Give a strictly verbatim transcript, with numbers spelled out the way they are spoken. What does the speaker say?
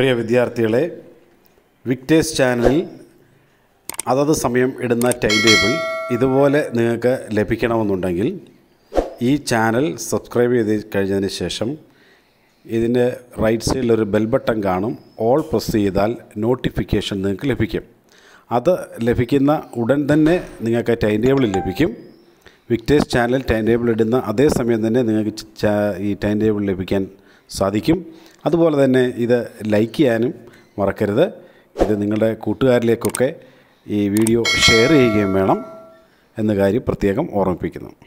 പ്രിയ വിദ്യാർത്ഥികളെ വിക്ടേഴ്സ് ചാനലിൽ അതത് സമയം ഇടുന്ന ടൈം ടേബിൾ ഇതുപോലെ നിങ്ങൾക്ക് ലഭിക്കണമെന്നുണ്ടെങ്കിൽ ഈ ചാനൽ സബ്സ്ക്രൈബ് ചെയ്ത് കഴിഞ്ഞതിന് ശേഷം ഇതിൻ്റെ റൈറ്റ് സൈഡിൽ ഒരു ബെൽ ബട്ടൺ കാണും. ഓൾ പ്രസ് ചെയ്താൽ നോട്ടിഫിക്കേഷൻ നിങ്ങൾക്ക് ലഭിക്കും. അത് ലഭിക്കുന്ന ഉടൻ തന്നെ നിങ്ങൾക്ക് ടൈം ടേബിൾ ലഭിക്കും. വിക്ടേഴ്സ് ചാനൽ ടൈം ടേബിൾ ഇടുന്ന അതേ സമയം തന്നെ നിങ്ങൾക്ക് ഈ ടൈം ടേബിൾ ലഭിക്കാൻ സാധിക്കും. അതുപോലെ തന്നെ ഇത് ലൈക്ക് ചെയ്യാനും മറക്കരുത്. ഇത് നിങ്ങളുടെ കൂട്ടുകാരിലേക്കൊക്കെ ഈ വീഡിയോ ഷെയർ ചെയ്യുകയും വേണം എന്ന കാര്യം പ്രത്യേകം ഓർമ്മിപ്പിക്കുന്നു.